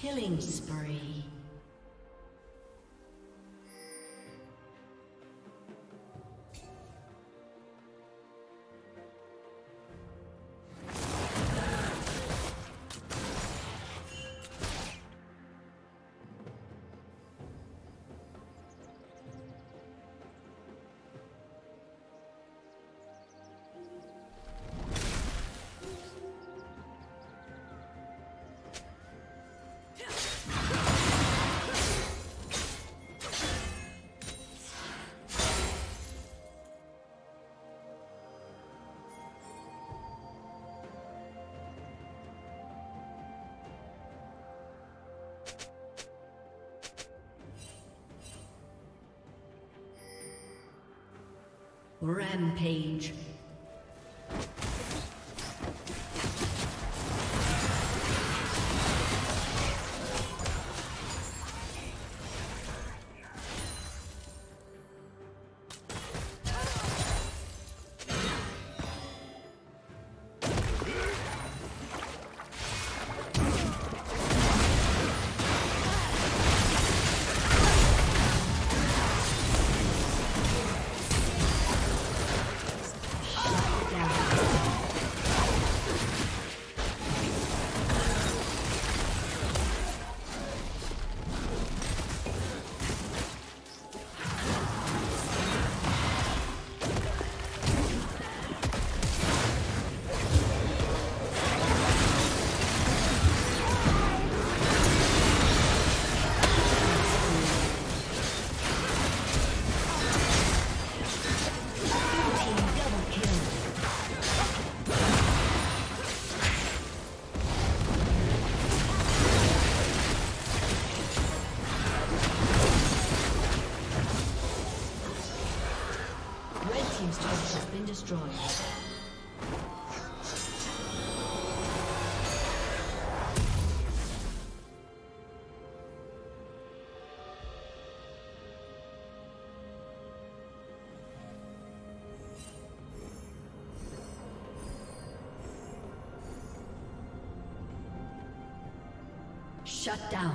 Killing spree. Rampage. Shut down.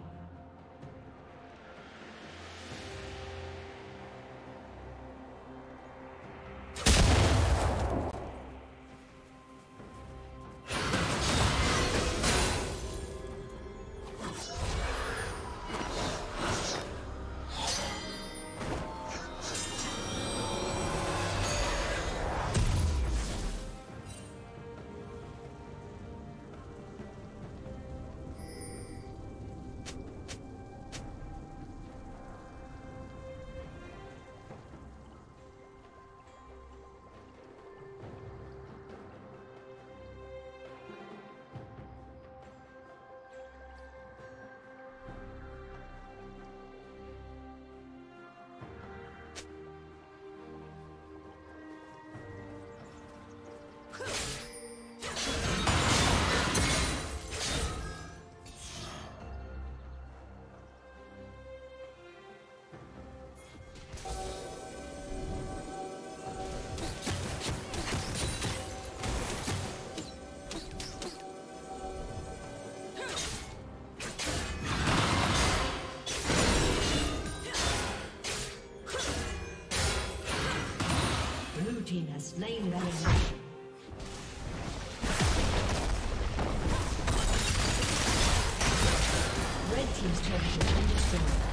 Slain them. Red team's turret has been destroyed.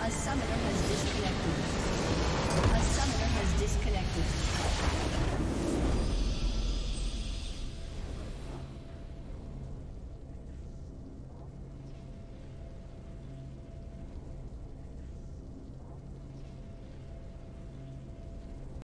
A summoner has disconnected.